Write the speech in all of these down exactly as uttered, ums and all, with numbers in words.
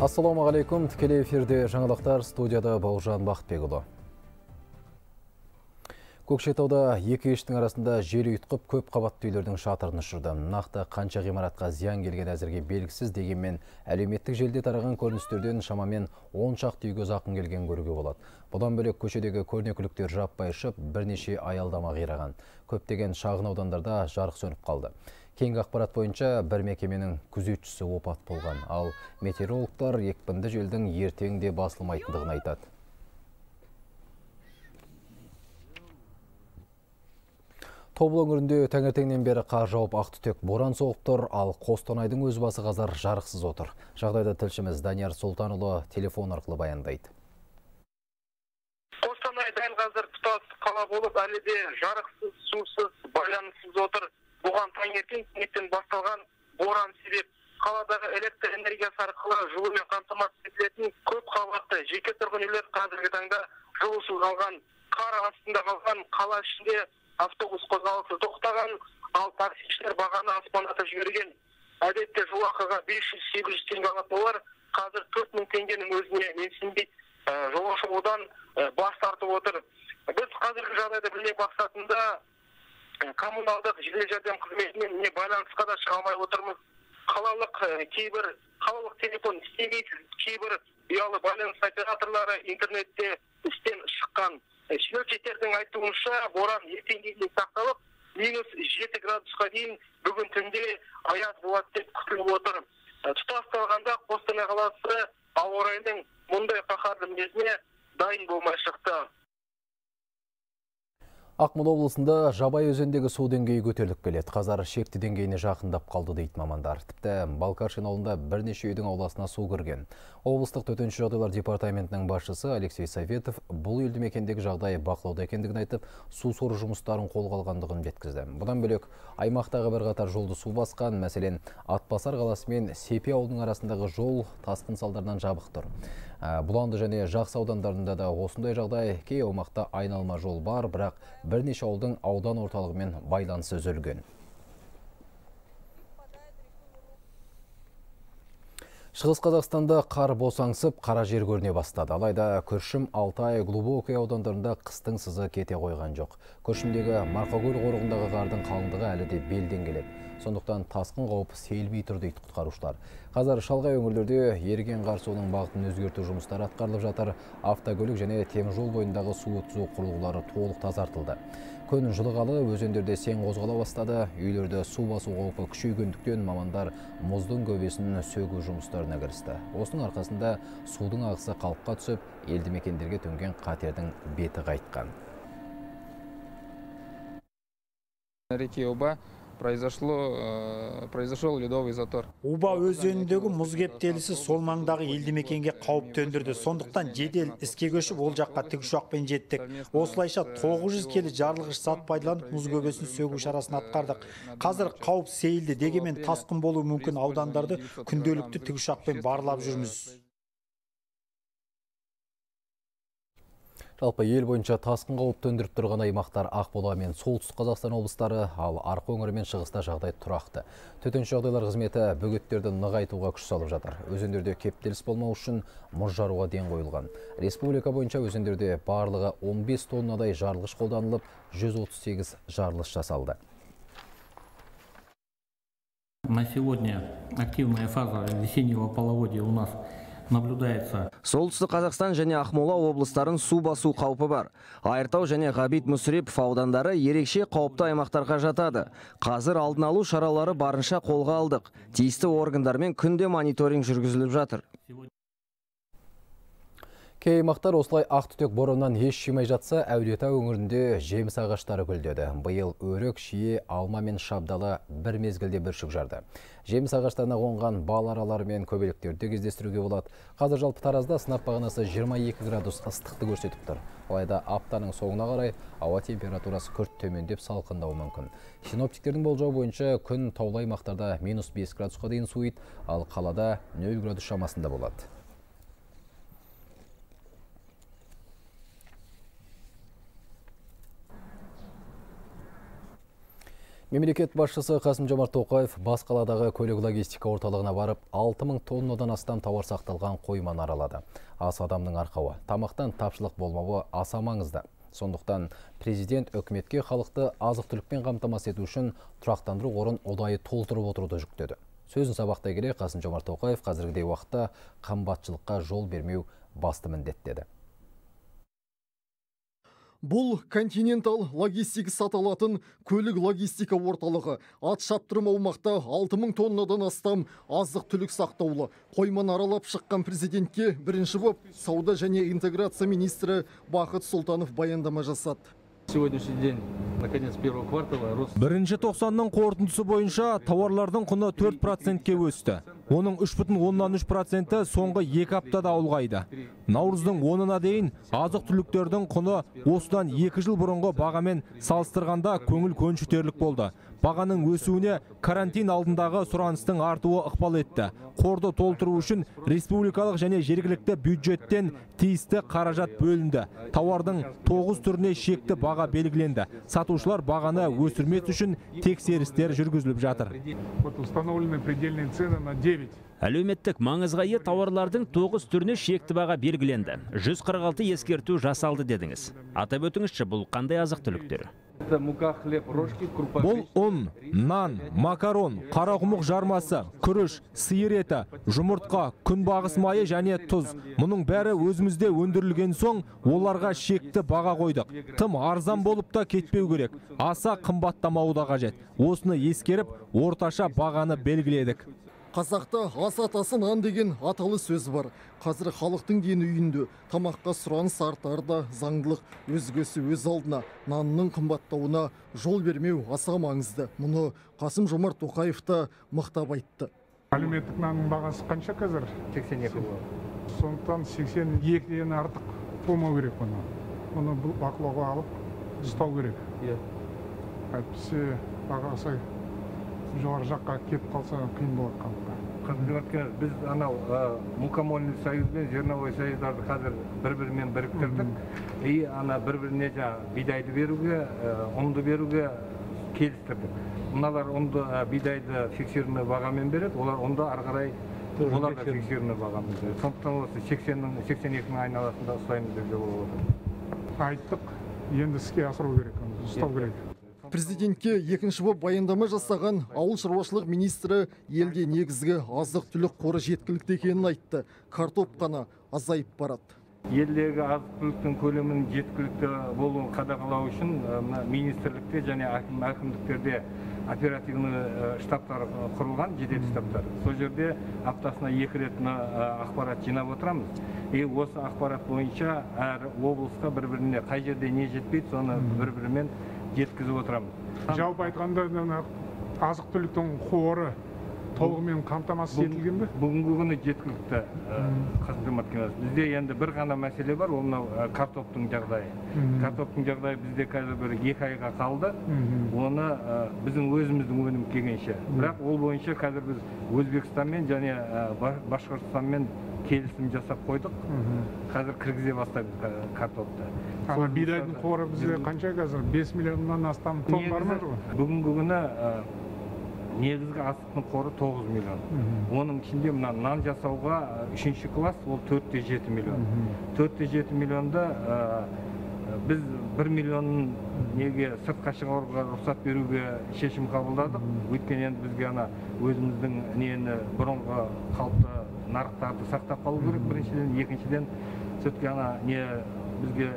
Ассаламу алейкум, тікелей эфирде жаңалықтар, студияда Бауыржан Бақытбекұлы. Көкшетауда екі ештің арасында жер ұйтқып көп қабатты үйлердің шатырын ұшырды. Нақты қанша ғимаратқа зиян келген әзірге белгісіз, дегенмен әлеуметтік желіде тараған көріністерден шамамен он шақты үйге зақым келген көруге болады. Бұдан бөлек көшедегі көрнекіліктер жаппай ұшып, бірнеше аялдама қираған. Көптеген шағын аудандарда жарық сөніп қалды. Кейінгі ақпарат бойынша бір мекеменің күзетшісі опат болған, ал метеорологтар екпінді желдің ертең де басылмайтындығын айтады. Тобыл өңірінде таңертеңнен бері қар жауып ақтүтек боран соғып тұр, ал Қостанайдың өз басы қазір жарықсыз отыр. Жағдайды тілшіміз Данияр Султанулы телефон арқылы баяндайды. Қостанай дәл қазір тұтас қала болып, әлі де жарықсыз, сусыз, байланыссыз отыр. Бұған таңертең кенеттен басталған боран себеп. Қаладағы электр энергиясы арқылы жылумен қамтамасыз етілетін көп қабатты жеке тұрғын үйлер қазіргі таңда жылусыз қалған, қар астында қалған. Қала ішінде автобус қозғалысы тоқтаған, ал таксишілер бағаны аспандатып жіберген. Әдетте жол ақыға бес жүз сегіз жүз теңге алатын олар қазір төрт мың теңгенің өзіне менсінбей жолаушыдан бас тартып отыр. Біз қазіргі жағдайды біле мақсатында коммуналдық жедел жәрдем қызметімен не байланысқа да шыға алмай отырмыз. Қалалық кейбір қалалық телефон істемейді, кейбір ұялы байланыс операторлары интернетте істен шыққан. Шенеуніктердің айтуынша, боран ертеңге дейін сақталып, минус жеті градусқа дейін бүгін түнде аят болады деп күтіліп отыр. Тұтасталғанда Қостанай қаласы ауа райының мұндай қаһарлы мінезіне дайын болмай шықты. Ақмола облысында Жабай өзендегі су деңгейі көтеріліп келеді. Қазір шекті деңгейіне жақындап қалды дейді мамандар. Тіпті Балкашин ауылында бірнеше үйдің ауласына су кірген. Облыстық төтенше жағдайлар департаментінің басшысы Алексей Сайветов бұл елді мекендегі жағдайы бақылауда екендігін айтып, су сору жұмыстарын қолға алғандығын жеткізді. Бұдан бөлек аймақтағы бірқатар жолды су басқан, мәселен, Атбасар қаласы мен Сепе ауылының арасындағы жол тасқын салдарынан жабық тұр. Бұланды және Жақсы аудандарында да осындай жағдай. Кей аумақта айналма жол бар, бірақ бірнеше ауылдың аудан орталығымен байланысы үзілген. Шығыс Қазақстанда қар босаңсып, қара жер көріне бастады. Алайда Күршім, Алтай, Глубокий аудандарында қыстың сызы кете қойған жоқ. Күршімдегі Марқакөл қорығындағы қардың қалыңдығы әлі де белден келеді. Сондықтан тасқын қауіп сейілмей тұр дейді құтқарушылар. Қазір шалғай өңірлерде еріген қар суының бағытын өзгерту жұмыстары атқарылып жатыр. Автокөлік және теміржол бойындағы су өткізу құрылғылары толық тазартылды. Күн жылығалы өзендерде сең қозғала бастады. Үйлерде су басу қаупі күшейгендіктен мамандар мұздың көбесін сөгу жұмыстарына кірісті. Осының арқасында судың ағысы қалыпқа түсіп, елді мекендерге төнген қатердің беті қайтқан. Реке Оба произошел ледовый затор. Оба өзеніндегі мұз кептелісі сол маңдағы елді мекенге қауіп төндірді. Сондықтан жедел іске көшіп ол жаққа тікұшақпен жеттік. Осылайша тоғыз жүз келі жарылғыш зат пайдаланып мұз көбесін сөгу шарасын атқардық. Қазір қауіп сейілді, дегенмен тасқын болуы мүмкін аудандарды күнделікті тікұшақпен барлап жүрміз. Жалпы ел бойынша тасқын қауіп төндіріп тұрған аймақтар Ақмола мен Солтүстік Қазақстан облыстары, ал Арқа өңірі мен шығыста жағдай тұрақты. Төтенше жағдайлар қызметі бөгеттерді нығайтуға күш салып жатыр. Өзендерде кептеліс болмау үшін мұз жаруға ден қойылған. Республика бойынша өзендерде барлығы он бес тоннадай жарылғыш қолданылып, жүз отыз сегіз жарылыс жасалды. На сегодня активная фаза весеннего половодья у нас наблюдается. Солтүстік Қазақстан және Ақмола облыстарын су басу қаупі бар. Айыртау және Ғабит Мүсірепов аудандары ерекше қауіпті аймақтарға жатады. Қазір алдын алу шаралары барынша қолға алдық. Тиісті органдармен күнде мониторинг жүргізіліп жатыр. Кей аймақтар осылай ақ түтек бораннан еш шимай жатса, Әулиеата өңірінде жеміс ағаштары гүлдеді. Биыл өрік, шие, алма мен шабдалы бір мезгілде бүршік жарды. Жеміс ағаштарына қонған бал аралары мен көбелектерді кездестіруге болады. Қазір жалпы Таразда сынап бағанасы жиырма екі градус ыстықты көрсетіп тұр. Алайда аптаның соңына қарай ауа температурасы күрт төмендеп салқындауы мүмкін. Синоптиктердің болжауы бойынша күн таулы аймақтарда минус бес градусқа дейін суиды, ал қалада нөл градус шамасында болады. Мемлекет басшысы Қасым-Жомарт Тоқаев бас қаладағы көлік логистика орталығына барып, алты мың тоннадан астам тауар сақталған қойманы аралады. Ас адамның арқауы, тамақтан тапшылық болмауы аса маңызды. Сондықтан президент үкіметке халықты азық-түлікпен қамтамасыз ету үшін тұрақтандыру қорын ұдайы толтырып отыруды жүктеді. Сөзін сабақтай келе Қасым-Жомарт Тоқаев қазіргідей уақытта қымбатшылыққа жол бермеу басты міндет деді. Бұл континентал логистик саталатын көлік логистика орталығы ат шаптырым аумақта алты мың тоннадан астам азық түлік сақтаулы. Қойманы аралап шыққан президентке бірінші боп сауда және интеграция министрі Бақыт Султанов баяндама жасады. Сегодняшний день, наконец, первого квартала рост. Бірінші тоқсанның қорытындысы бойынша тауарлардың құны төрт процентке өсті. Оның үш бүтін оннан үш проценті соңғы екі аптада ұлғайды. Наурыздың онына дейін азық-түліктердің құны осыдан екі жыл бұрынғы бағамен салыстырғанда көңіл көншітерлік болды. Бағаның өсуіне карантин алдындағы сұраныстың артуы ықпал етті. Қорды толтыру үшін республикалық және жергілікті бюджеттен тиісті қаражат бөлінді. Тауардың тоғыз түріне шекті баға белгіленді. Сатушылар бағаны өсірмес үшін тексерістер жүргізіліп жатыр. Әлеуметтік маңызға ие тауарлардың тоғыз түріне шекті баға белгіленді. жүз қырық алты ескерту жасалды дедіңіз. Атап өтіңізші, бұл қандай азық-түліктер? Бұл ұн, нан, макарон, қарақұмық жармасы, күріш, сиыр еті, жұмыртқа, күнбағыс майы және тұз. Мұның бәрі өзімізде өндірілген соң оларға шекті баға қойдық. Тым арзан болып та кетпеу керек. Аса қымбаттамауы да қажет. Осыны ескеріп, орташа бағаны белгіледік. Қазақта ас атасын ан деген аталы сөз бар. Қазір халықтың дені үйінде, тамаққа сұраныс артарда заңдылық өзгесі өз алдына, нанның қымбаттауына жол бермеу аса маңызды. Мұны Қасым-Жомарт Тоқаев та мықтап айтты. Әлеуметтік нанның бағасы қанша қазір? сексен екі. Сондықтан сексен екіден артық болмау керек оны. Оны бақылауға алып ұстау керек. Әйтпесе бағасы жоғары жаққа кетіп қалса қиын болады қалыпқа. Қызметке біз анау мукомольный союз бен зерновой союздарды қазір бір-бірімен біріктірдік. И ана бір-біріне жаңағы бидайды беруге, ұнды беруге келістірдік. Мыналар ұнды бидайды фиксированный бағамен береді, олар ұнды ары қарай олар да фиксированный бағамен береді. Сондықтан осы сексен екінің айналасында ұстаймыз деп жауап алдық. Айттық, енді іске асыру керек, ұстау керек. Президентке екінші боп баяндама жасаған ауыл шаруашылық министрі елде негізгі азық-түлік қоры жеткілікті екенін айтты. Картоп қана азайып барады. Елдегі азық-түліктің көлемінің жеткілікті болуын қадағалау үшін министрлікте және әкімдіктерде оперативті штабтар құрылған, жедел штабтар. Сол жерде аптасына екі рет ақпарат жинап отырамыз. И осы ақпарат бойынша әр облысқа бір-біріне қай жерде не жетпейді, соны бір-бірімен жеткізіп отырамыз. Жалпы айтқанда азық-түліктің қоры толығымен қамтамасыз етілген бе? Бүгінгі күні жеткілікті Қасым-Жомарт Кемелович. Бізде енді бір ғана мәселе бар, ол мынау картоптың жағдайы. Картоптың жағдайы бізде қазір бір екі айға қалды. Оны біздің өзіміздің өнім келгенше. Бірақ ол бойынша қазір біз Өзбекстанмен және Башқұртстанмен келісім жасап қойдық. Қазір кіргізе бастайды картопты. Бидайдың қоры бізде қанша қазір? бес миллионнан астам тонн бар ма? Бүгінгі күні негізгі астықтың қоры тоғыз миллион. Оның ішінде мына нан жасауға үшінші класс ол төрт те жеті миллион. төрт те жеті миллионда біз бір миллионның неге сыртқа шығаруға рұқсат беруге шешім қабылдадық. Өйткені енді бізге ана өзіміздің нені бұрынғы қалыпты нарықтарды сақтап қалу керек біріншіден, екіншіден сөйтке ана не бізге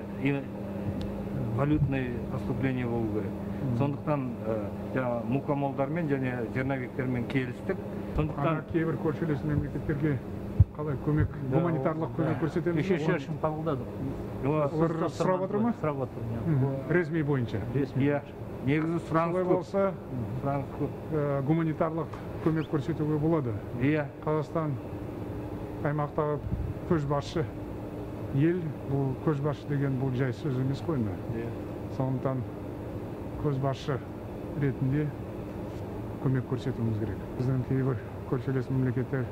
валютный поступление болу керек. Сондықтан мукомолдармен және зерновиктермен келістік. Сондықтан кейбір көршілес мемлекеттерге қалай көмек, гуманитарлық көмек көрсетеміз. Үші шешім қабылдадық. Олар сұрап отыр ма? Сұрап отыр. Ресми бойынша. Ресми. Негізі сұраныс көп. Сұраныс көп. Гуманитарлық көмек көрсетуге болады. Қазақстан аймақтағы көшбасшы ел, бұл көшбасшы деген бұл жай сөз емес қойма. Сондықтан көшбасшы ретінде көмек көрсетуіміз керек. Біздің кейбір көршілес мемлекеттер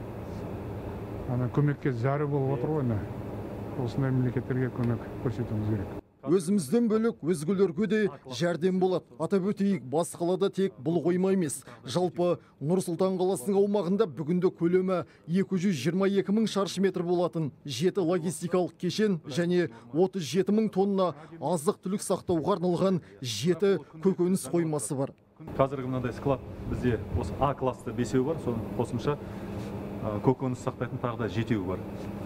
көмекке зәру болып отыр ғой. Осындай мемлекеттерге көмек көрсетуіміз керек. өзімізден бөлік өзгілерге де жәрдем болады. Атап өтейік, бас қалада тек бұл қойма емес. Жалпы Нұр-Сұлтан қаласының аумағында бүгінде көлемі екі жүз жиырма екі мың шаршы метр болатын жеті логистикалық кешен және отыз жеті мың тонна азық-түлік сақтауға арналған жеті көкөніс қоймасы бар. Қазіргі мынандай склад бізде осы А класты бесеу бар, соның қосымша көкөніс сақтайтын тағы да жетеу бар.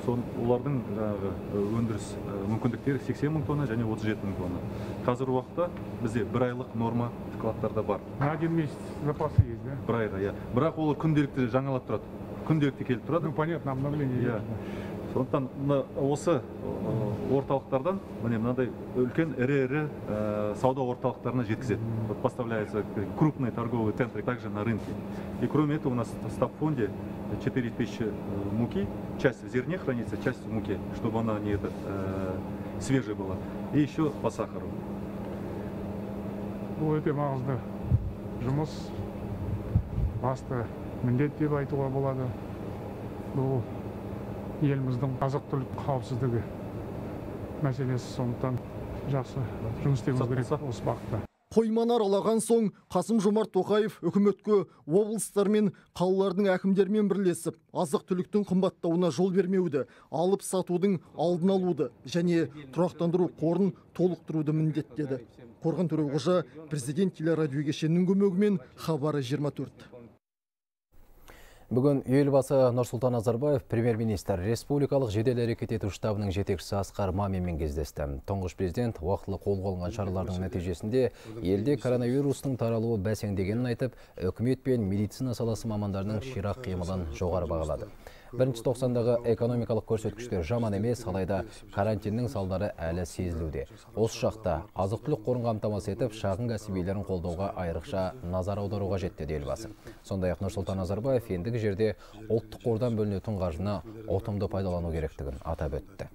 Сон олардың өндіріс мүмкіндіктері сексен мың тонна және отыз жеті мың тонна. Қазір уақытта бізде бір айлық норма складтарда бар. Один месяц запасы есть, да? Бір айға, иә. Бірақ олар күнделікті жаңалап тұрады. Күнделікті келіп тұрады. Ну, понятно, обновление. Сондықтан осы орталықтардан мынандай үлкен ірі-ірі сауда орталықтарына жеткізеді. Поставляются крупные торговые центры также на рынке. И кроме этого у нас в стабфонде четыре тысячи муки, часть в зерне хранится, часть в муке, чтобы она не этот, свежая была. И еще по сахару. Ну, это маңызды жұмыс, басты міндет деп айтуға болады. Бұл еліміздің азық-түлік қауіпсіздігі мәселесі, сондықтан жақсы жұмыс істеуіміз керек осы бағытта. Қойманы аралаған соң Қасым-Жомарт Тоқаев үкіметке облыстар мен қалалардың әкімдерімен бірлесіп азық-түліктің қымбаттауына жол бермеуді, алып сатудың алдын алуды және тұрақтандыру қорын толықтыруды міндеттеді. Қорған Төреғожа, президент телерадио кешенінің көмегімен Хабар жиырма төрт. Бүгін елбасы Нұрсұлтан Назарбаев премьер-министр республикалық жедел әрекет ету штабының жетекшісі Асқар Маминмен кездесті. Тұңғыш президент уақытылы қол қойылған шаралардың нәтижесінде елде коронавирустың таралуы бәсеңдегенін айтып, үкімет пен медицина саласы мамандарының ширақ қимылын жоғары бағалады. Бірінші тоқсандағы экономикалық көрсеткіштер жаман емес, алайда карантиннің салдары әлі сезілуде. Осы шақта азық-түлік қорын қамтамасыз етіп, шағын кәсіпкерлерін қолдауға айрықша назар аударуға жетті деді елбасы. Сондай-ақ Нұрсұлтан Назарбаев ендігі жерде ұлттық қордан бөлінетін қаржыны ұтымды пайдалану керектігін атап өтті.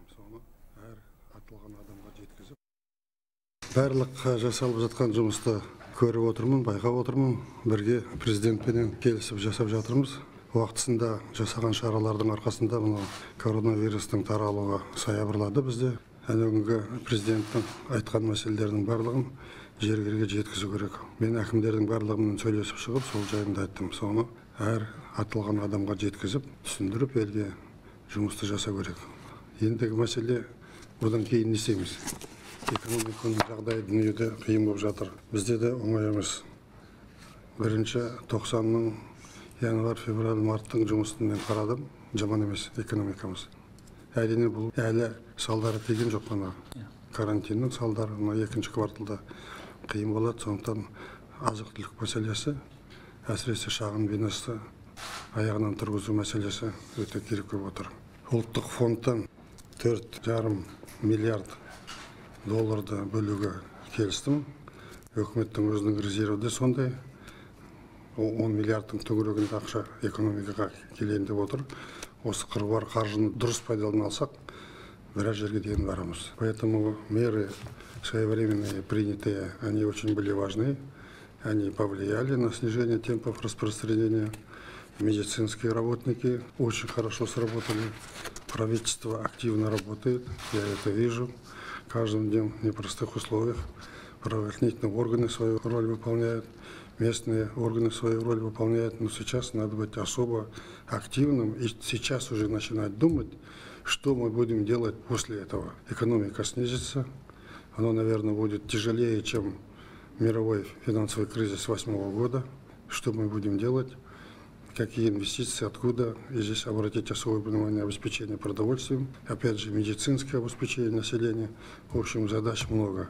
Барлық жасалып жатқан жұмысты көріп отырмын, байқап отырмын, бірге президентпенен келісіп жасап жатырмыз. Уақытысында жасаған шаралардың арқасында мына коронавирустың таралуы саябырлады бізде. Бүгінгі президенттің айтқан мәселелердің барлығын жергілікті жеткізу керек. Мен әкімдердің барлығымен сөйлесіп шығып, сол жайында айттым. Соны әр аталған адамға жеткізіп, түсіндіріп, елге жұмысты жасау керек. Ендігі мәселе бұдан кейін не істейміз? Экономиканың жағдайы дүниеде қиын болып жатыр. Бізде де оңай емес. Бірінші тоқсанның январ, февраль, марттың жұмысын мен қарадым, жаман емес экономикамыз. Әрине бұл әлі салдары тиген жоқ қана. Карантиннің салдары екінші кварталда қиын болады, сондықтан азық-түлік мәселесі, әсіресе шағын бизнесті аяғынан тұрғызу мәселесі өте керек болып отыр. Ұлттық фондтан төрт жарым миллиард долларды бөлуге келістім. Үкіметтің өзінің резерві де сондай. он миллиардтың төңірегінде ақша экономикаға келейін деп отыр. Осы қыруар қаржыны дұрыс пайдалана алсақ, біраз жерге дейін барамыз. Поэтому меры своевременные принятые, они очень были важны. Они повлияли на снижение темпов распространения. Медицинские работники очень хорошо сработали. Правительство активно работает, я это вижу. Каждым днем в непростых условиях правоохранительные органы свою роль выполняют. Местные органы свою роль выполняют, но сейчас надо быть особо активным и сейчас уже начинать думать, что мы будем делать после этого. Экономика снизится, она, наверное, будет тяжелее, чем мировой финансовый кризис две тысячи восьмого года. Что мы будем делать, какие инвестиции, откуда. И здесь обратить особое внимание обеспечение продовольствием, опять же медицинское обеспечение населения. В общем, задач много.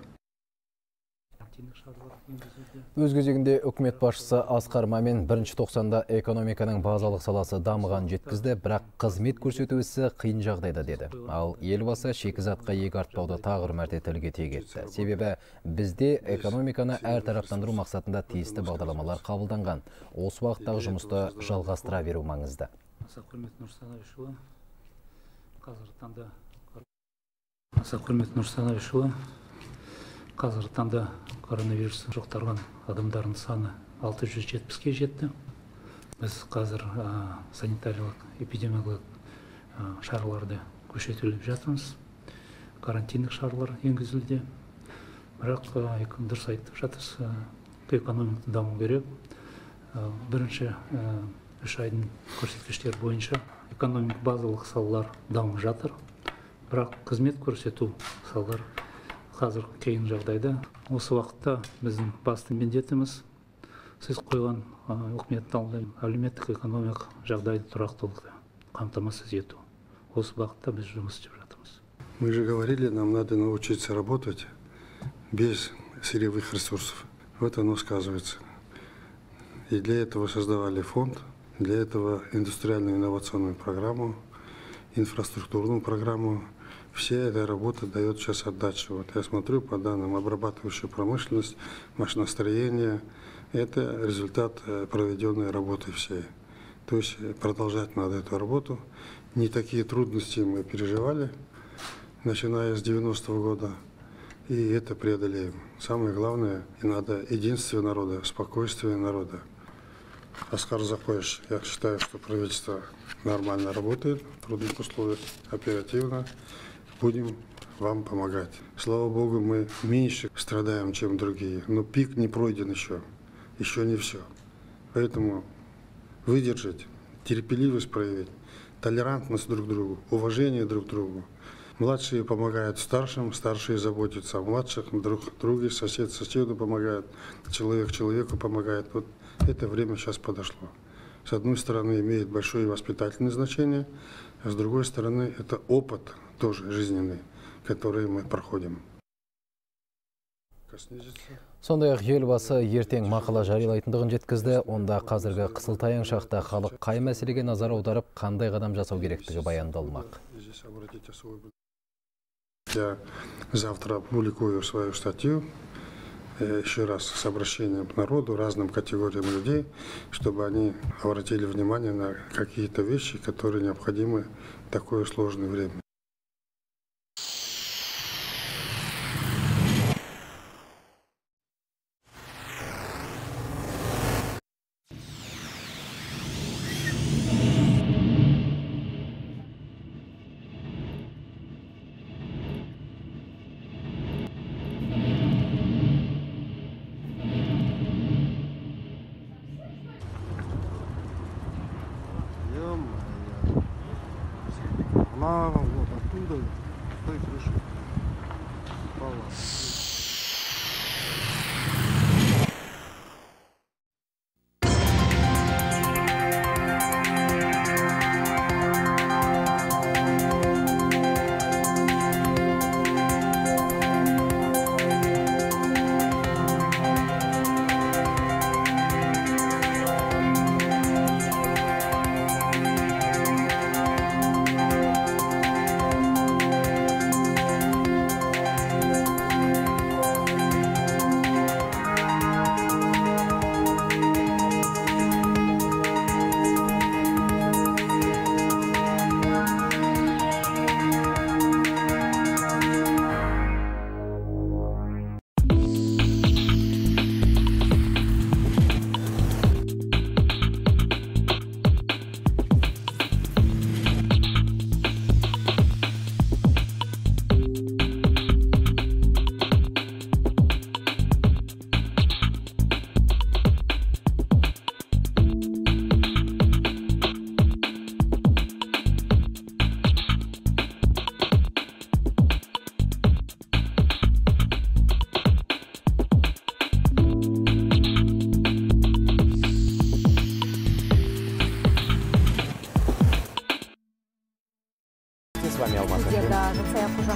Өз кезегінде үкімет басшысы Асқар Мамин бірінші тоқсанда экономиканың базалық саласы дамыған жеткізді, бірақ қызмет көрсету ісі қиын жағдайда деді. Ал елбасы шикізатқа иек артпауды тағы мәрте тілге тиек етті. Себебі бізде экономиканы әр тараптандыру мақсатында тиісті бағдарламалар қабылданған. Осы уақыттағы жұмысты жалғастыра беру маңызды. Қазіргі таңда коронавирусы жұқтырған адамдардың саны алты жүз жетпіске жетті. Біз қазір санитариялық, эпидемиологиялық шараларды күшейтіліп жатырмыз. Карантиндік шаралар енгізілді. бірақ екі дұрыс айтып жатырсыз, экономика даму керек. Бірінші үш айдың көрсеткіштер бойынша экономик базалық салалар дамып жатыр, бірақ қызмет көрсету салалары қазір қиын жағдайда. Осы уақытта біздің басты міндетіміз сіз қойған үкіметтің әлеуметтік экономик жағдайды тұрақтылықты қамтамасыз ету. Осы бағытта біз жұмыс істеп жатырмыз. Мы же говорили, нам надо научиться работать без сырьевых ресурсов. Вот оно сказывается. И для этого создавали фонд, для этого индустриальную инновационную программу, инфраструктурную программу. Вся эта работа дает сейчас отдачу. Вот я смотрю по данным обрабатывающую промышленность, машиностроение. Это результат проведенной работы всей. То есть продолжать надо эту работу. Не такие трудности мы переживали, начиная с девяностого года. И это преодолеем. Самое главное, и надо единствие народа, спокойствие народа. Аскар Закоевич, я считаю, что правительство нормально работает, в трудных условиях, оперативно. Будем вам помогать. Слава Богу, мы меньше страдаем, чем другие, но пик не пройден еще, еще не все. Поэтому выдержать, терпеливость проявить, толерантность друг к другу, уважение друг к другу. Младшие помогают старшим, старшие заботятся о младших, друг друге, сосед соседу помогает, человек человеку помогает. Вот это время сейчас подошло. С одной стороны, имеет большое воспитательное значение, а с другой стороны, это опыт тоже жизненный, который мы проходим. Сондай-ақ елбасы ертең мақала жариялайтындығын жеткізді. Онда қазіргі қысылтаяң шақта халық қай мәселеге назар аударып, қандай қадам жасау керектігі баяндалмақ. Я завтра опубликую свою статью, еще раз с обращением к народу, разным категориям людей, чтобы они обратили внимание на какие-то вещи, которые необходимы в такое сложное время.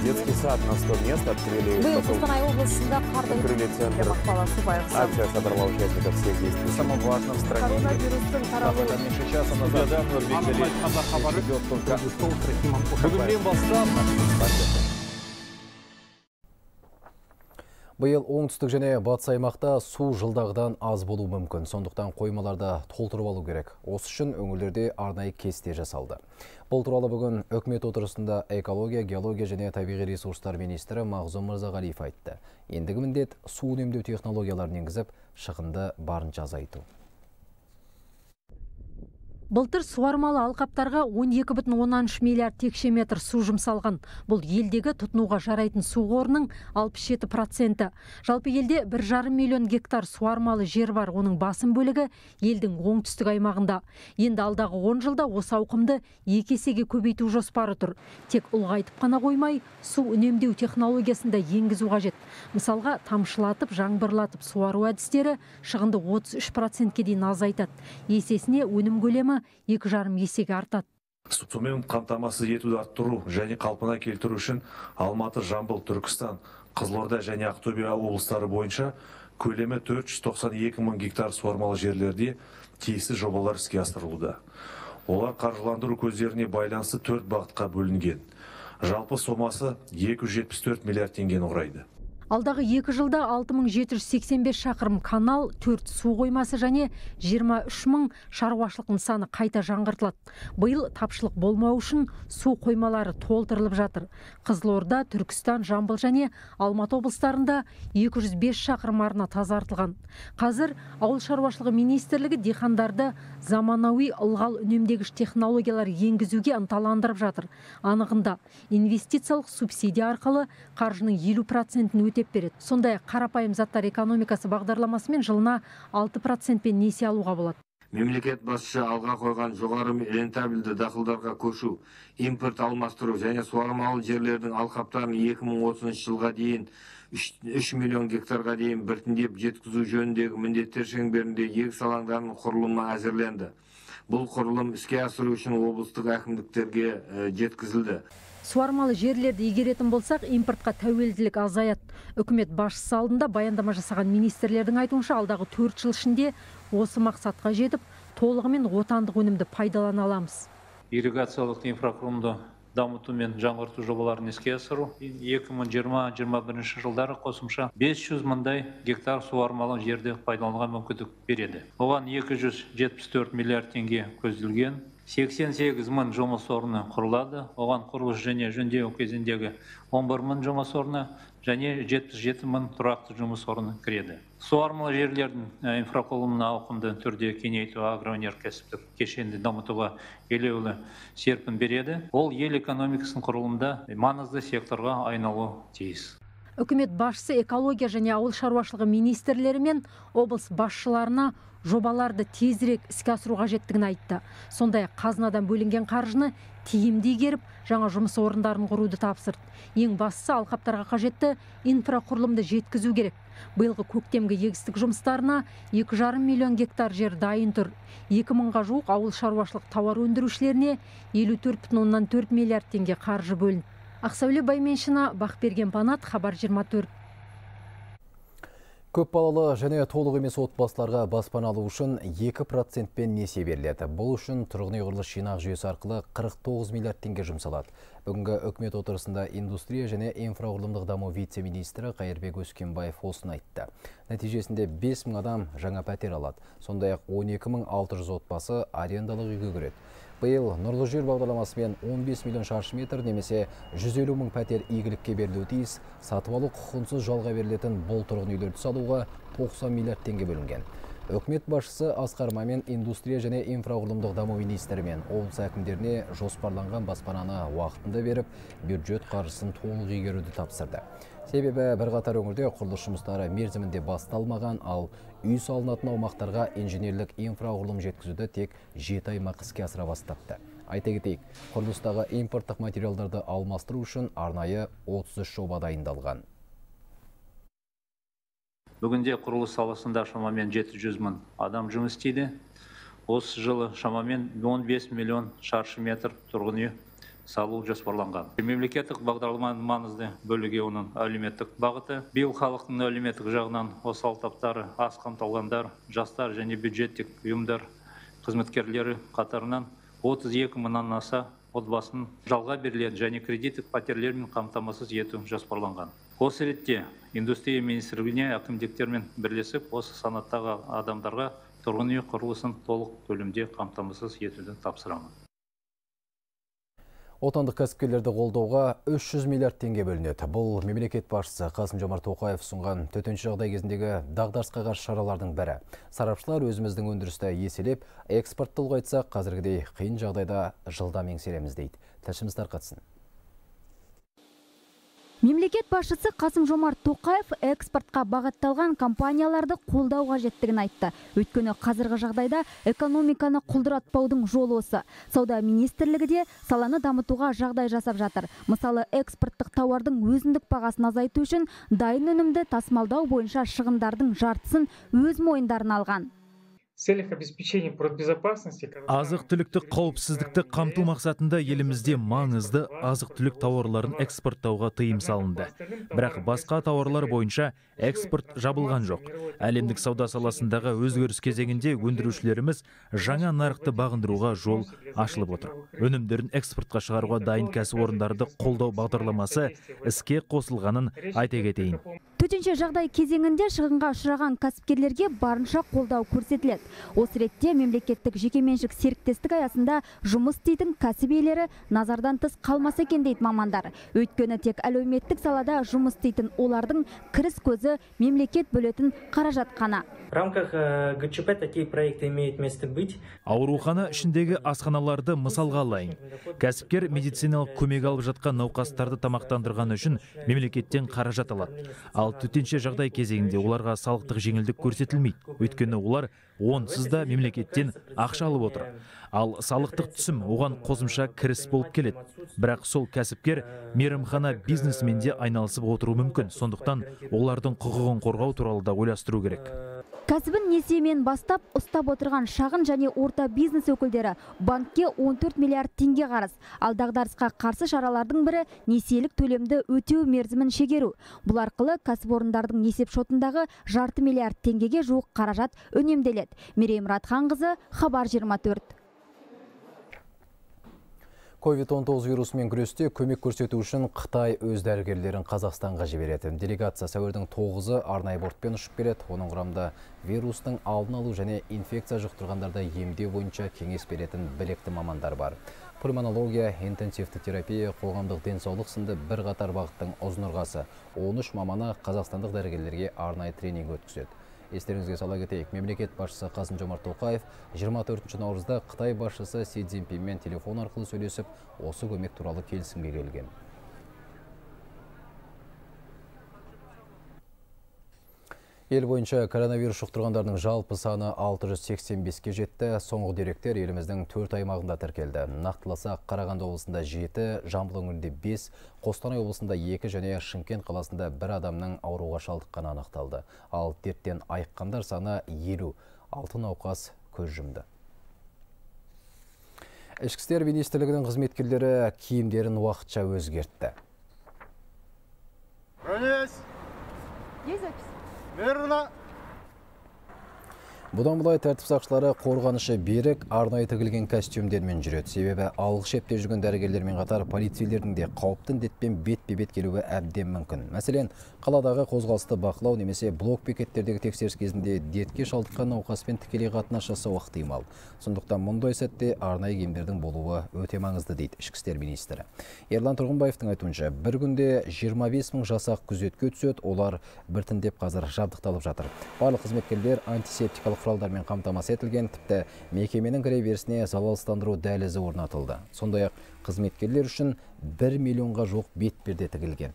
Детский сад на сто мест открыли. Был в Устанай областьда карту. Открыли центр. Акция собрала участников всех действий. Самым важным в стране. Об этом меньше часа назад объявили. Идет только стол с Рахимом Тукаевым. Биыл оңтүстік және батыс аймақта су жылдағыдан аз болуы мүмкін, сондықтан қоймаларда толтырып алу керек. Осы үшін өңірлерде арнайы кесте жасалды. Бұл туралы бүгін үкімет отырысында экология, геология және табиғи ресурстар министрі Мағзұм Мырзағалиев айтты. Ендігі міндет су үнемдеу технологияларын енгізіп, шығынды барынша азайту. Былтыр суармалы алқаптарға он екі бүтін оннан үш миллиард текше метр су жұмсалған. Бұл елдегі тұтынуға жарайтын су қорының алпыс жеті проценті. Жалпы елде бір жарым миллион гектар суармалы жер бар, оның басым бөлігі елдің оңтүстік аймағында. Енді алдағы он жылда осы ауқымды екі есеге көбейту жоспары тұр. Тек ұлғайтып қана қоймай, су үнемдеу технологиясында енгізу қажет. Мысалға, тамшылатып, жаңбырлатып суару әдістері шығынды отыз үш процентке дейін азайтады. Есесіне өнім көлемі екі жарым есеге артады. Сумен қамтамасыз етуді арттыру және қалпына келтіру үшін Алматы, Жамбыл, Түркістан, Қызылорда және Ақтөбе облыстары бойынша көлемі төрт жүз тоқсан екі мың гектар суармалы жерлерде тиісті жобалар іске асырылуда. Олар қаржыландыру көздеріне байланысты төрт бағытқа бөлінген. Жалпы сомасы екі жүз жетпіс төрт миллиард теңгені құрайды. Алдағы екі жылда алты мың жеті жүз сексен бес шақырым канал, төрт су қоймасы және жиырма үш мың шаруашылық нысаны қайта жаңғыртылады. Биыл тапшылық болмау үшін су қоймалары толтырылып жатыр. Қызылорда, Түркістан, Жамбыл және Алматы облыстарында екі жүз бес шақырым арна тазартылған. Қазір Ауыл шаруашылығы министрлігі дихандарды заманауи ылғал үнемдегіш технологиялар енгізуге ынталандырып жатыр. Анығында инвестициялық субсидия арқылы қаржының елу процентін деп береді. Сондай қарапайым заттар экономикасы бағдарламасымен жылына алты процентпен несие алуға болады. Мемлекет басшысы алға қойған жоғары рентабельді дақылдарға көшу, импорт алмастыру және суармалы жерлердің алқаптарын екі мың отызыншы жылға дейін үш миллион гектарға дейін біртіндеп жеткізу жөніндегі міндеттер шеңберінде егіс алаңдарының құрылымы әзірленді. Бұл құрылым іске асыру үшін облыстық әкімдіктерге жеткізілді. Суармалы жерлерді игеретін болсақ, импортқа тәуелділік азаят. Үкімет басшысы алдында баяндама жасаған министрлердің айтуынша, алдағы төрт жыл ішінде осы мақсатқа жетіп, толығымен отандық өнімді пайдалана аламыз. Ирригациялық инфрақұрылымды дамыту мен жаңғырту жобаларын іске асыру екі мың жиырма-жиырма бірінші жылдары қосымша бес жүз мыңдай гектар суармалы жерді пайдалануға мүмкіндік береді. Оған екі жүз жетпіс төрт миллиард теңге көзделген. сексен сегіз мың жұмыс орны құрылады, оған құрылыс және жөндеу кезіндегі он бір мың жұмыс орны және жетпіс жеті мың тұрақты жұмыс орны кіреді. Суармалы жерлердің инфрақұрылымын ауқымды түрде кеңейту агроөнеркәсіптік кешенді дамытуға елеулі серпін береді. Ол ел экономикасының құрылымында маңызды секторға айналуы тиіс. Үкімет басшысы экология және ауыл шаруашылығы министрлері мен облыс басшыларына жобаларды тезірек іске асыру қажеттігін айтты. Сондай қазынадан бөлінген қаржыны тиімді игеріп, жаңа жұмыс орындарын құруды тапсырды. Ең бастысы алқаптарға қажетті инфрақұрылымды жеткізу керек. Биылғы көктемгі егістік жұмыстарына екі жарым миллион гектар жер дайын тұр. екі мыңға жуық ауыл шаруашылық тауар өндірушілеріне елу төрт бүтін оннан төрт миллиард теңге қаржы бөлінді. Ақсәуле Байменшина, Бақберген Панат, Хабар жиырма төрт. Көпбалалы және толық емес отбасыларға баспана алу үшін екі процентпен несие беріледі. Бұл үшін тұрғын үй құрылыс жинақ жүйесі арқылы қырық тоғыз миллиард теңге жұмсалады. Бүгінгі үкімет отырысында индустрия және инфрақұрылымдық даму вице-министрі Қайырбек Өскенбаев осыны айтты. Нәтижесінде бес мың адам жаңа пәтер алады. Сондай-ақ он екі мың алты жүз отбасы арендалық үйге кіреді. Биыл нұрлы жер бағдарламасымен он бес миллион шаршы метр немесе жүз елу мың пәтер игілікке берілуі тиіс. Сатып алу құқығынсыз жалға берілетін бұл тұрғын үйлерді салуға тоқсан миллиард теңге бөлінген. Үкімет басшысы Асқар Мамин индустрия және инфрақұрылымдық даму министрі мен облыс әкімдеріне жоспарланған баспананы уақытында беріп, бюджет қаржысын толық игеруді тапсырды. Себебі бірқатар өңірде құрылыс жұмыстары мерзімінде басталмаған, ал үй салынатын аумақтарға инженерлік инфрақұрылым жеткізуді тек жеті аймақ іске асыра бастапты. Айта кетейік, құрылыстағы импорттық материалдарды алмастыру үшін арнайы отыз үш жоба дайындалған. Бүгінде құрылыс саласында шамамен жеті жүз мың адам жұмыс істейді. Осы жылы шамамен он бес миллион шаршы метр тұрғын үй салу жоспарланған. Мемлекеттік бағдарламаның маңызды бөлігі оның әлеуметтік бағыты. Биыл халықтың әлеуметтік жағынан осал таптары, аз қамтылғандар, жастар және бюджеттік ұйымдар қызметкерлері қатарынан отыз екі мыңнан аса отбасын жалға беріледі және кредиттік пәтерлермен қамтамасыз ету жоспарланған. Осы ретте индустрия министрлігіне әкімдіктермен бірлесіп осы санаттағы адамдарға тұрғын үй құрылысын толық көлемде қамтамасыз етуді тапсырамын. Отандық кәсіпкерлерді қолдауға үш жүз миллиард теңге бөлінеді. Бұл мемлекет басшысы Қасым-Жомарт Тоқаев ұсынған төтенше жағдай кезіндегі дағдарысқа қарсы шаралардың бірі. Сарапшылар өзіміздің өндірісті еселеп, экспортты ұлғайтсақ, қазіргідей қиын жағдайда жылдам еңсереміз дейді. Тілшіміз тарқатсын. Мемлекет басшысы Қасым-Жомарт Тоқаев экспортқа бағытталған компанияларды қолдауға жеттігін айтты. Өйткені қазіргі жағдайда экономиканы құлдыратпаудың жолы осы. Сауда министрлігі де саланы дамытуға жағдай жасап жатыр. Мысалы, экспорттық тауардың өзіндік бағасын азайту үшін дайын өнімді тасымалдау бойынша шығындардың жартысын өз мойындарына алған. Азық-түлікті қауіпсіздікті қамту мақсатында елімізде маңызды азық-түлік тауарларын экспорттауға тыйым салынды. Бірақ басқа тауарлар бойынша экспорт жабылған жоқ. Әлемдік сауда саласындағы өзгеріс кезеңінде өндірушілеріміз жаңа нарықты бағындыруға жол ашылып отыр. Өнімдерін экспортқа шығаруға дайын кәсіпорындарды қолдау бағдарламасы іске қосылғанын айта кетейін. Төтенше жағдай кезеңінде шығынға ұшыраған кәсіпкерлерге барынша қолдау көрсетіледі. Осы ретте мемлекеттік жекеменшік серіктестік аясында жұмыс істейтін кәсіп иелері назардан тыс қалмаса екен дейді мамандар. Өйткені тек әлеуметтік салада жұмыс істейтін олардың кіріс көзі мемлекет бөлетін қаражат қана. В рамках гэ че пэ такие проекты имеют место быть. Аурухана ішіндегі асханаларды мысалға алайын. Кәсіпкер медициналық көмек алып жатқан науқастарды тамақтандырған үшін мемлекеттен қаражат алады. Ал төтенше жағдай кезеңінде оларға салықтық жеңілдік көрсетілмейді. Өйткені олар онсыз да мемлекеттен ақша алып отыр. Ал салықтық түсім оған қосымша кіріс болып келеді. Бірақ сол кәсіпкер мейрамхана бизнесменде айналысып отыру мүмкін. Сондықтан олардың құқығын қорғау туралы да ойластыру керек. Кәсібін несиемен бастап, ұстап отырған шағын және орта бизнес өкілдері банкке он төрт миллиард теңге қарыз. Ал дағдарысқа қарсы шаралардың бірі несиелік төлемді өтеу мерзімін шегеру. Бұл арқылы кәсіпорындардың есепшотындағы жарты миллиард теңгеге жуық қаражат үнемделеді. Мерейім Ратханқызы, Хабар жиырма төрт. ковид он тоғыз вирусымен күресте көмек көрсету үшін Қытай өз дәрігерлерін Қазақстанға жібереді. Делегация сәуірдің тоғызы арнайы бортпен ұшып келеді. Оның құрамында вирустың алдын алу және инфекция жұқтырғандарды емдеу бойынша кеңес беретін білекті мамандар бар. Пульмонология, интенсивті терапия, қоғамдық денсаулық сынды бірқатар бағыттың ұзынырғасы. он үш маманы қазақстандық дәрігерлерге арнайы тренинг өткізеді. Естеріңізге сала кетейік, мемлекет басшысы Қасым-Жомарт Тоқаев жиырма төртінші наурызда Қытай басшысы Си Цзиньпиньмен телефон арқылы сөйлесіп, осы көмек туралы келісімге келген. Ел бойынша коронавирус жұқтырғандардың жалпы саны алты жүз сексен беске жетті. Соңғы деректер еліміздің төрт аймағында тіркелді. Нақтыласақ, Қарағанды облысында жеті, Жамбыл өңірінде бес, Қостанай облысында екі және Шымкент қаласында бір адамның ауруға шалдыққаны анықталды. Ал дерттен айыққандар саны елу, алты науқас көз жұмды. Ішкі істер министрлігінің қызметкерлері киімдерін уақытша өзгертті. Бұдан бұлай тәртіп сақшылары қорғанышы берік арнайы тігілген костюмдермен жүреді. Себебі алғы шепте жүрген дәрігерлермен қатар полицейлердің де қауіпті індетпен бет-бе-бет келуі әбден мүмкін. Мәселен, қаладағы қозғалысты бақылау немесе блок-бекеттердегі тексеріс кезінде дертке шалдыққан науқаспен тікелей қатынас жасау ықтимал. Сондықтан мұндай сәтте арнайы киімдердің болуы өте маңызды дейді ішкі істер министрі. Ерлан Тұрғынбаевтың айтуынша, бір күнде жиырма бес мың жасақ күзетке түседі, олар біртіндеп қазір жабдықталып жатыр. Барлық қызметкерлер антисептик құралдармен қамтамасыз етілген, тіпті мекеменің кіреберісіне залалсыздандыру дәлізі орнатылды. Сондай-ақ қызметкерлер үшін бір миллионға жоқ бетперде тігілген.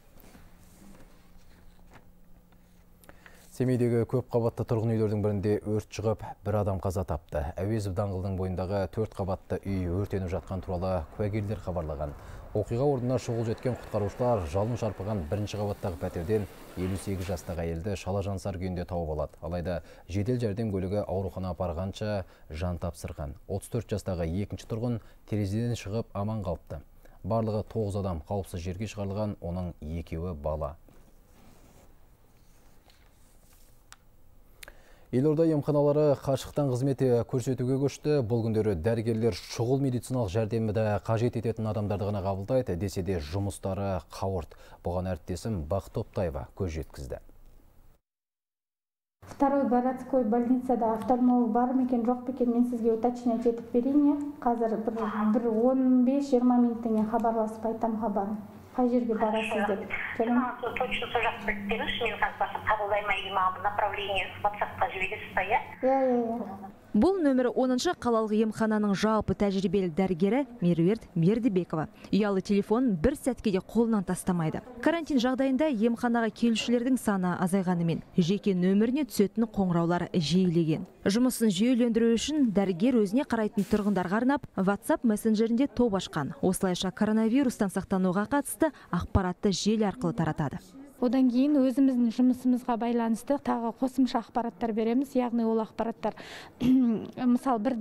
Семейдегі көп қабатты тұрғын үйлердің бірінде өрт шығып, бір адам қаза тапты. Әуезов даңғылдың бойындағы төрт қабатты үй өртеніп жатқан туралы куәгерлер хабарлаған. Оқиға орнына шұғыл жеткен құтқарушылар жалын шарпыған бірінші қабаттағы пәтерден елу сегіз жастағы әйелді шала жансар күйінде тауып алады. Алайда жедел жәрдем көлігі аурухана апарғанша жан тапсырған. отыз төрт жастағы екінші тұрғын терезеден шығып аман қалыпты. Барлығы тоғыз адам қауіпсіз жерге шығарылған, оның екеуі бала. Елорда емханалары қашықтан қызмет көрсетуге көшті. Бұл күндері дәрігерлер шұғыл медициналық жәрдемді қажет ететін адамдарды ғана қабылдайды, десе де жұмыстары қауырт. Бұған әріптесім Бақтоптаева көз жеткізді. Второй городской больницада офтальмолог бар ма екен, жоқ па екен, мен сізге уточнять етіп берейін. Қазір бір он бес жиырма минуттен хабарласып айтамын хабарын. Қай жерге барасыз деп. Точно сол жақты біліп беріңізші, мен қазір басып қабылдаймаймын, маған направление WhatsApp-қа жібересіз ба, иә? Иә, иә. Бұл нөмірі оныншы қалалық емхананың жалпы тәжірибелі дәрігері Мерверт Мердебекова. Ұялы телефон бір сәтке де қолынан тастамайды. Карантин жағдайында емханаға келушілердің саны азайғанымен жеке нөміріне түсетін қоңыраулар жиілеген. Жұмысын жүйелендіру үшін дәрігер өзіне қарайтын тұрғындарға арнап WhatsApp мессенджерінде топ ашқан. Осылайша коронавирустан сақтануға қатысты ақпаратты желі арқылы таратады. Одан кейін өзіміздің жұмысымызға байланысты тағы қосымша ақпараттар береміз, яғни ол ақпараттар. Мысал, бір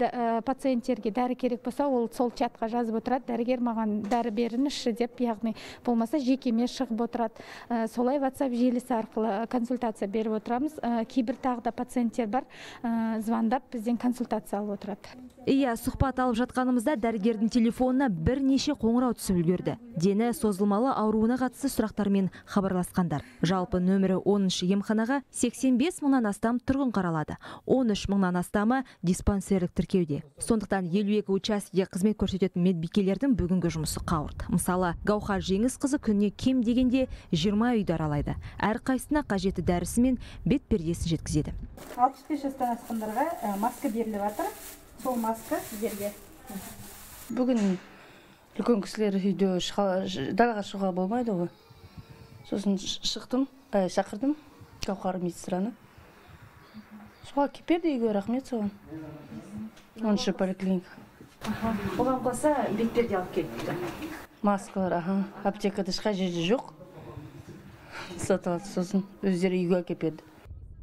пациенттерге дәрі керек болса, ол сол чатқа жазып отырады, дәрігер маған дәрі беріңізші деп, яғни болмаса жекеме шығып отырады. Солай WhatsApp желісі арқылы консультация беріп отырамыз. Кейбір тағы да пациенттер бар, звондап бізден консультация алып отырады. Иә, сұхбат алып жатқанымызда дәрігердің телефонына бірнеше қоңырау түсіп үлгерді. Дені созылмалы ауруына қатысты сұрақтармен хабарласқан. Жалпы нөмірі оныншы емханаға сексен бес мыңнан астам тұрғын қаралады. он үш мыңнан астамы диспансерлік тіркеуде. Сондықтан елу екі участке қызмет көрсететін медбикелердің бүгінгі жұмысы қауырт. Мысалы, Гауха Жеңіз қызы күніне кем дегенде жиырма үйді аралайды. Әр қайсына қажеті дәрісі мен бет пердесін жеткізеді. алпыс бес жастан асқандарға маска беріліп жатыр. Сол маска сіздерге. Бүгін үлкен кісілер үйде далаға шығуға болмайды ғой. Сосын шықтым, шақырдым, Гауқар медсестраны. Соға кеперді үйге рахмет соған. оныншы поликлиника. Оған қоса бетперде алып кетті. Маскалар, аха, аптекада шыққан жерде жоқ. Сатылады, сосын өздері үйге кеперді.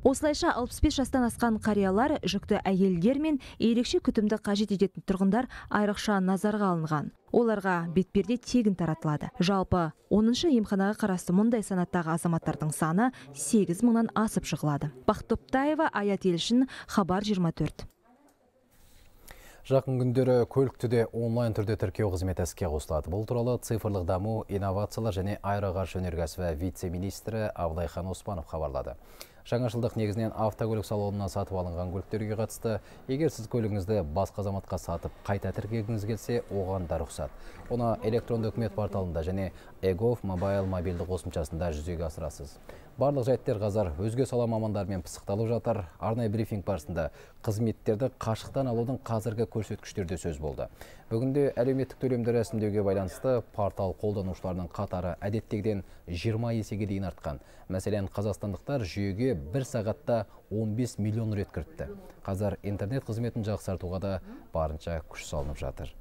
Осылайша алпыс бес жастан асқан қариялар, жүкті әйелдер мен ерекше күтімді қажет ететін тұрғындар айрықша назарға алынған. Оларға бетперде тегін таратылады. Жалпы оныншы емханаға қарасты мұндай санаттағы азаматтардың саны сегіз мыңнан асып жығылады. Бақтоптаева, Айат Елшин, Хабар жиырма төрт. Жақын күндері көлікті де онлайн түрде тіркеу қызметі іске қосылады. Бұл туралы цифрлық даму, инновациялар және аэроғарыш өнеркәсібі вице-министрі Абылайхан Оспанов хабарлады. Жаңашылдық негізінен автокөлік салонына сатып алынған көліктерге қатысты. Егер сіз көлігіңізді басқа азаматқа сатып қайта тіркегіңіз келсе, оған да рұқсат. Оны электронды үкімет порталында және e-gov мобайл мобильді қосымшасында жүзеге асырасыз. Барлық жайттер қазір өзге сала мамандарымен пысықталып жатыр. Арнайы брифинг барысында қызметтерді қашықтан алудың қазіргі көрсеткіштерде сөз болды. Бүгінде әлеуметтік төлемді рәсімдеуге байланысты портал қолданушыларының қатары әдеттегіден жиырма есеге дейін артқан. Мәселен, қазақстандықтар жүйеге бір сағатта он бес миллион рет кіріпті. Қазір интернет қызметін жақсартуға да барынша күш салынып жатыр.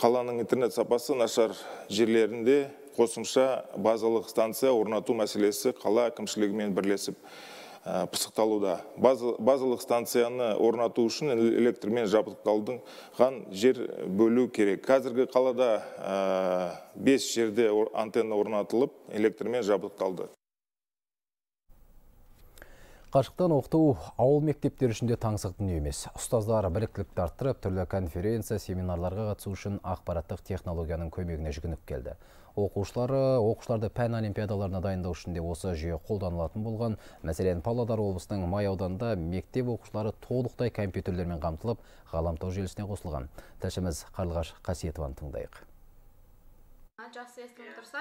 Қаланың интернет сапасы нашар жерлерінде қосымша базалық станция орнату мәселесі қала әкімшілігімен бірлесіп пысықталуда. Базалық станцияны орнату үшін электрмен жабдықталған жер бөлу керек. Қазіргі қалада бес жерде антенна орнатылып, электрмен жабдықталды. Қашықтан оқыту ауыл мектептер үшін де таңсық дүние емес. Ұстаздар біліктілікті арттырып, түрлі конференция, семинарларға қатысу үшін ақпараттық технологияның көмегіне жүгініп келді. Оқушылары, оқушыларды пән олимпиадаларына дайындау үшін де осы жүйе қолданылатын болған. Мәселен, Павлодар облысының Май ауданында мектеп оқушылары толықтай компьютерлермен қамтылып, ғаламтор желісіне қосылған. Тілшіміз Қарлығаш Қасиетованы тыңдайық.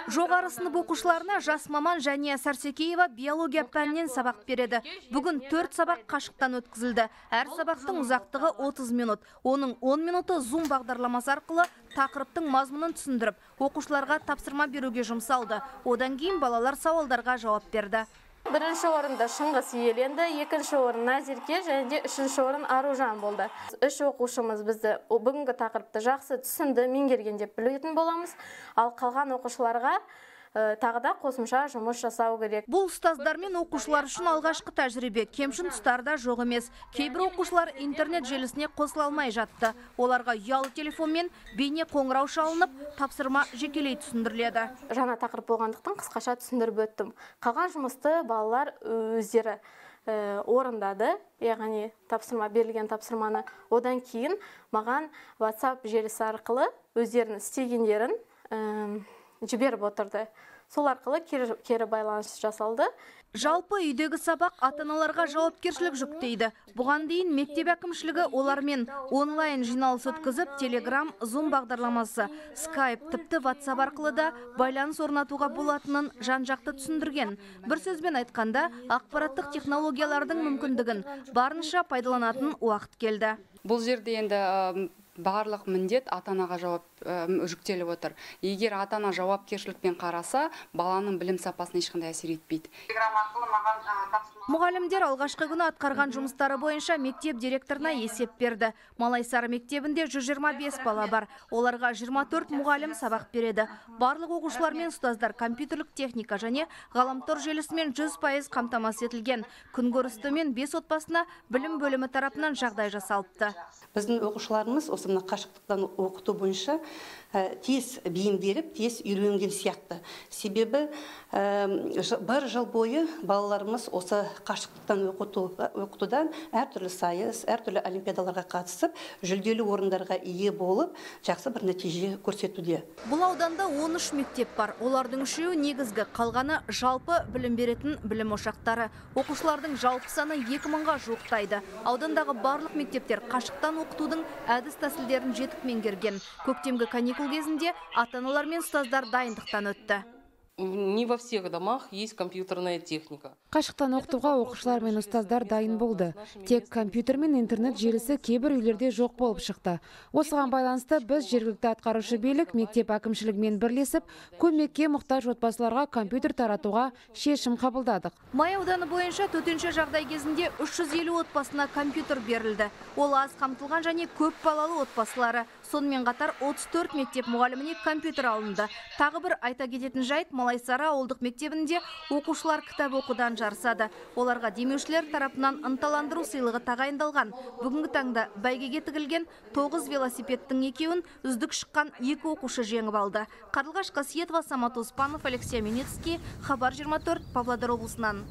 Жоғары сынып оқушыларына жас маман Жәнея Сарсекеева биология пәнінен сабақ береді. Бүгін төрт сабақ қашықтан өткізілді. Әр сабақтың ұзақтығы отыз минут. Оның он минуты зум бағдарламасы арқылы тақырыптың мазмұнын түсіндіріп, оқушыларға тапсырма беруге жұмсалды. Одан кейін балалар сауалдарға жауап берді. Бірінші орында Шыңғыс иеленді, екінші орын Назерке, және де үшінші орын Аружан болды. Үш оқушымыз бізді бүгінгі тақырыпты жақсы түсінді, меңгерген деп білетін боламыз, ал қалған оқушыларға тағы да қосымша жұмыс жасау керек. Бұл ұстаздар мен оқушылар үшін алғашқы тәжірибе, кемшін тұстарда жоқ емес. Кейбір оқушылар интернет желісіне қосыла алмай жатты. Оларға ұялы телефонмен бейне қоңырау шалынып, тапсырма жекелей түсіндіріледі. Жаңа тақырып болғандықтан қысқаша түсіндіріп өттім. Қалған жұмысты балалар өздері орындады, яғни тапсырма берілген тапсырманы. Одан кейін маған WhatsApp желісі арқылы өздерін істегендерін жіберіп отырды. Сол арқылы кері, кері байланыс жасалды. Жалпы үйдегі сабақ ата-аналарға жауапкершілік жүктейді. Бұған дейін мектеп әкімшілігі олармен онлайн жиналыс өткізіп, Telegram, Zoom бағдарламасы, Skype, тіпті WhatsApp арқылы да байланыс орнатуға болатынын жан-жақты түсіндірген. Бір сөзбен айтқанда, ақпараттық технологиялардың мүмкіндігін барынша пайдаланатын уақыт келді. Бұл жерде енді барлық міндет ата-анаға жауап жүктеліп отыр. Егер ата-ана жауапкершілікпен қараса, баланың білім сапасына ешқандай әсер етпейді. Мұғалімдер алғашқы күні атқарған жұмыстары бойынша мектеп директорына есеп берді. Малайсары мектебінде жүз жиырма бес бала бар. Оларға жиырма төрт мұғалім сабақ береді. Барлық оқушылар мен ұстаздар компьютерлік техника және ғаламтор желісімен жүз пайыз қамтамасыз етілген. Күнкөрісті мен бес отбасына білім бөлімі тарапынан жағдай жасалыпты. Біздің оқушыларымыз осы мына қашықтықтан оқыту бойынша тез бейімделіп, тез үйренген сияқты. Себебі бір жыл бойы балаларымыз осы қашықтықтан оқытудан әртүрлі сайыс, әртүрлі олимпиадаларға қатысып, жүлделі орындарға ие болып, жақсы бір нәтиже көрсетуде. Бұл ауданда он үш мектеп бар. Олардың үшеуі негізгі, қалғаны жалпы білім беретін білім ошақтары. Оқушылардың жалпы саны екі мыңға жуықтайды. Аудандағы барлық мектептер қашықтан оқытудың әдіс-тәсілдерін жетік меңгерген. Көктемгі каникул кезінде ата-аналар мен ұстаздар дайындықтан өтті. Не во всех домах есть компьютерная техника. Қашықтан оқытуға оқушылар мен ұстаздар дайын болды. Тек компьютер мен интернет желісі кейбір үйлерде жоқ болып шықты. Осыған байланысты біз жергілікті атқарушы билік мектеп әкімшілігімен бірлесіп, көмекке мұқтаж отбасыларға компьютер таратуға шешім қабылдадық. Май ауданы бойынша төтенше жағдай кезінде үш жүз елу отбасына компьютер берілді. Ол аз қамтылған және көп балалы отбасылары. Сонымен қатар отыз төрт мектеп мұғаліміне компьютер алынды. Тағы бір айта кететін жайт, Малайсары ауылдық мектебінде оқушылар кітап оқудан жарысады. Оларға демеушілер тарапынан ынталандыру сыйлығы тағайындалған. Бүгінгі таңда бәйгеге тігілген тоғыз велосипедтің екеуін үздік шыққан екі оқушы жеңіп алды. Қарлығаш Қасиетова, Самат Оспанов, Алексей Минецкий, Хабар жиырма төрт, Павлодар облысынан.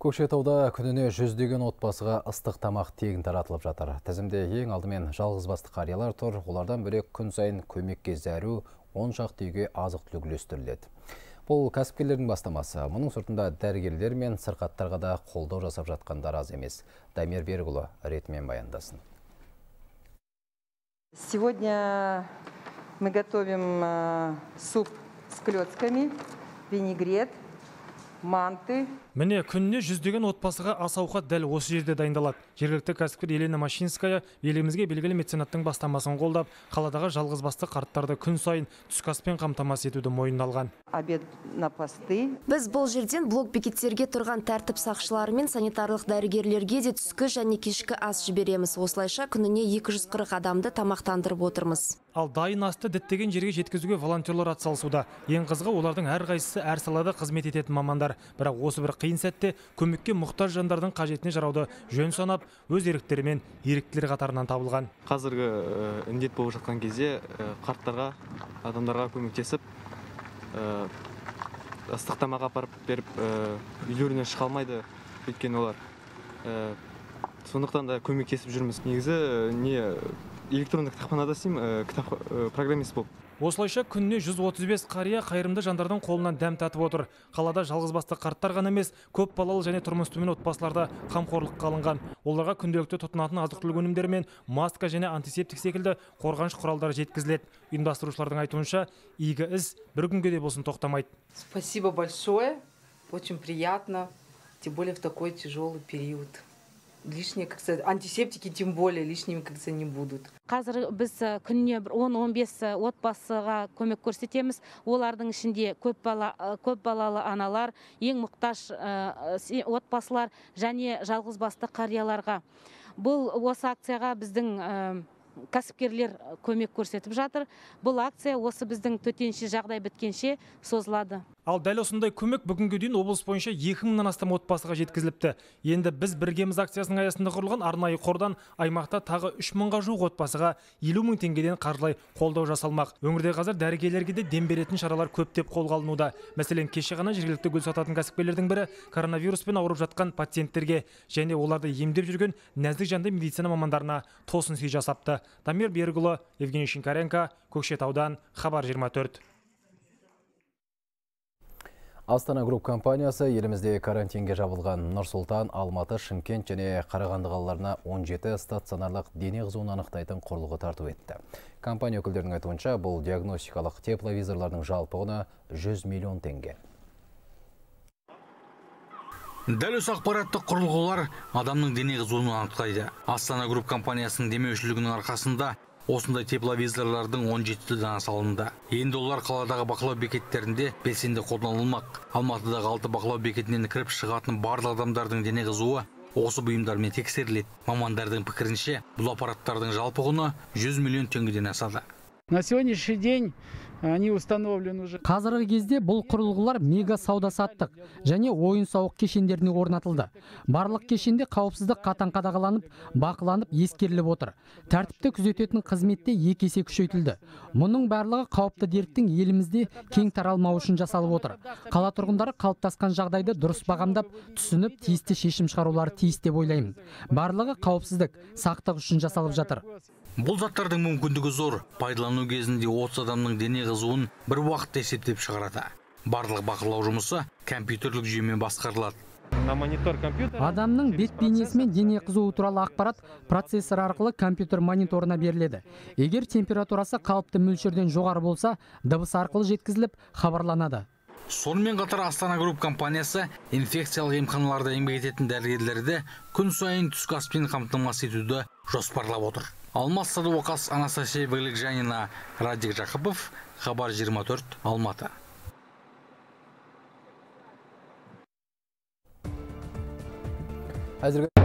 Көкшетауда күніне жүздеген отбасыға ыстық тамақ тегін таратылып жатыр. Тізімде ең алдымен жалғызбасты қариялар тұр. Олардан бөлек күн сайын көмекке зәру он шақты үйге азық-түлік үлестіріледі. Бұл кәсіпкерлердің бастамасы. Мұның сыртында дәрігерлер мен сырқаттарға да қолдау жасап жатқандар аз емес. Тамер Бергулы ретімен баяндасын. Сегодня мы готовим суп с клетками, винегрет, манты. Міне күніне жүздеген отбасыға асауқат дәл осы жерде дайындалады. Жергілікті кәсіпкер Елена машинская елімізге белгілі меценаттың бастамасын қолдап, қаладағы жалғызбасты қарттарды күн сайын түскаспен қамтамасыз етуді мойнына алған. Обед на посты. Біз бұл жерден блок-бекеттерге тұрған тәртіп сақшылары мен санитарлық дәрігерлерге де түскі және кешкі ас жібереміз. Осылайша күніне екі жүз қырық адамды тамақтандырып отырмыз. Ал дайын асты діттеген жерге жеткізуге волонтерлар атсалысуда. Ең қызығы олардың әрқайсысы әр салада қызмет ететін мамандар. Бірақ осы бір қиын сәтте көмекке мұқтаж жандардың қажетіне жарауды жөн санап, өз еріктері мен еріктілер қатарынан табылған. Қазіргі індет болып жатқан кезде қарттарға, адамдарға көмектесіп, ыстық тамақ апарып беріп, үйлерінен шыға алмайды өйткені олар. Сондықтан да көмектесіп жүрміз. Негізі не электрондық кітапханада істеймін, кітап программист болып. Осылайша күніне жүз отыз бес қария қайырымды жандардың қолынан дәм татып отыр. Қалада жалғызбасты қарттар ғана емес, көп балалы және тұрмысы төмен отбасыларда қамқорлық қалынған. Оларға күнделікті тұтынатын азық-түлік өнімдері мен маска және антисептик секілді қорғаныш құралдары жеткізіледі. Ұйымдастырушылардың айтуынша, игі іс бір күнге де болсын тоқтамайды. Спасибо большое. Очень приятно, тем более в такой тяжелый период. Лишние, как сказать, антисептики тем более лишними, как сказать, не будут. Қазір біз күніне он он бес отбасыға көмек көрсетеміз. Олардың ішінде көп балалы аналар, ең мұқтаж отбасылар және жалғызбасты қарияларға. Бұл осы акцияға біздің кәсіпкерлер көмек көрсетіп жатыр. Бұл акция осы біздің төтенше жағдай біткенше созылады. Ал дәл осындай көмек бүгінгі дейін облыс бойынша екі мыңнан астам отбасыға жеткізіліпті. Енді біз біргеміз акциясының аясында құрылған арнайы қордан аймақта тағы үш мыңға жуық отбасыға елу мың теңгеден қаржылай қолдау жасалмақ. Өңірде қазір дәрігерлерге де дем беретін шаралар көптеп қолға алынуда. Мәселен, кеше ғана жергілікті гүл сататын кәсіпкерлердің бірі коронавируспен ауырып жатқан пациенттерге және оларды емдеп жүрген нәзік жанды медицина мамандарына тосын сый жасапты. Тамер Бергулы, Евгений Шинкаренко, Көкшетаудан, Хабар жиырма төрт. Астана Групп компаниясы елімізде карантинге жабылған Нұрсұлтан, Алматы, Шымкент және Қарағанды қалаларына он жеті стационарлық дене қызуын анықтайтын құрылғы тарту етті. Компания өкілдерінің айтуынша, бұл диагностикалық тепловизорлардың жалпы құны жүз миллион теңге. Дәл осы ақпараттық құрылғылар адамның дене қызуын анықтайды. Астана Групп компаниясының демеушілігінің арқасында осындай тепловизорлардың он жеті дана салынды. Енді олар қаладағы бақылау бекеттерінде белсенді қолданылмақ. Алматыдағы алты бақылау бекетінен кіріп шығатын барлық адамдардың дене қызуы осы бұйымдармен тексеріледі. Мамандардың пікірінше, бұл аппараттардың жалпы құны жүз миллион теңгеден асады. На сегодняшний день они установлены уже. Қазіргі кезде бұл құрылғылар мега сауда саттық және ойын-сауық кешендеріне орнатылды. Барлық кешенде қауіпсіздік қатаң қадағаланып, бақыланып, ескеріліп отыр. Тәртіпті күзететін қызметте екі есе күшейтілді. Мұның барлығы қауіпті дерттің елімізде кең таралмауы үшін жасалып отыр. Қала тұрғындары қалыптасқан жағдайды дұрыс бағамдап, түсініп, тиісті шешім шығарулары тиіс деп ойлаймын. Барлығы қауіпсіздік, сақтық үшін жасалып жатыр. Бұл заттардың мүмкіндігі зор. Пайдалану кезінде отыз адамның дене қызуын бір уақытта есептеп шығарады. Барлық бақылау жұмысы компьютерлік жүйемен басқарылады. Адамның бет бейнесімен дене қызуы туралы ақпарат процессор арқылы компьютер мониторына беріледі. Егер температурасы қалыпты мөлшерден жоғары болса, дыбыс арқылы жеткізіліп хабарланады. Сонымен қатар Астана Групп компаниясы инфекциялық емханаларда еңбек ететін дәрігерлерді күн сайын түскі аспен қамтамасыз етуді жоспарлап отыр. Алмаз Садвакас, Анастасия Великжанина, Радик Жақыпов, Хабар жиырма төрт, Алматы. Әзірге